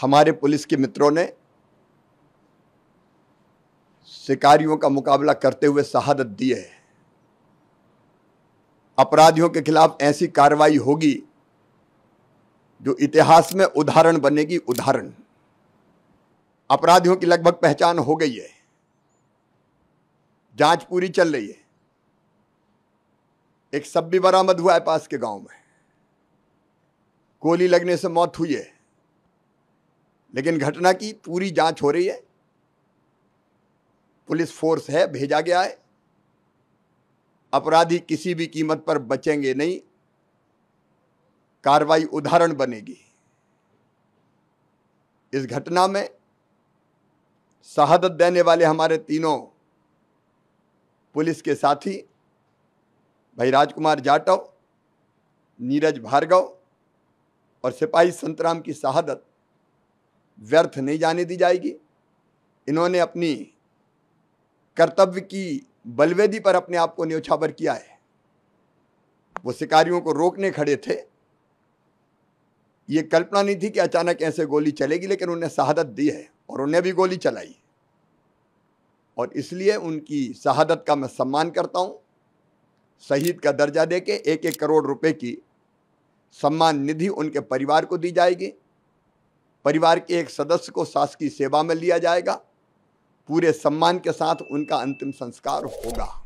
हमारे पुलिस के मित्रों ने शिकारियों का मुकाबला करते हुए शहादत दी है। अपराधियों के खिलाफ ऐसी कार्रवाई होगी जो इतिहास में उदाहरण बनेगी, उदाहरण। अपराधियों की लगभग पहचान हो गई है, जांच पूरी चल रही है। एक शव भी बरामद हुआ है पास के गांव में, गोली लगने से मौत हुई है, लेकिन घटना की पूरी जांच हो रही है। पुलिस फोर्स है, भेजा गया है। अपराधी किसी भी कीमत पर बचेंगे नहीं, कार्रवाई उदाहरण बनेगी। इस घटना में शहादत देने वाले हमारे तीनों पुलिस के साथी भाई राजकुमार जाटव, नीरज भार्गव और सिपाही संतराम की शहादत व्यर्थ नहीं जाने दी जाएगी। इन्होंने अपनी कर्तव्य की बलवेदी पर अपने आप को न्योछावर किया है। वो शिकारियों को रोकने खड़े थे, ये कल्पना नहीं थी कि अचानक ऐसे गोली चलेगी, लेकिन उन्हें शहादत दी है और उन्हें भी गोली चलाई, और इसलिए उनकी शहादत का मैं सम्मान करता हूँ। शहीद का दर्जा देके 1-1 करोड़ रुपए की सम्मान निधि उनके परिवार को दी जाएगी। परिवार के एक सदस्य को शासकीय सेवा में लिया जाएगा। पूरे सम्मान के साथ उनका अंतिम संस्कार होगा।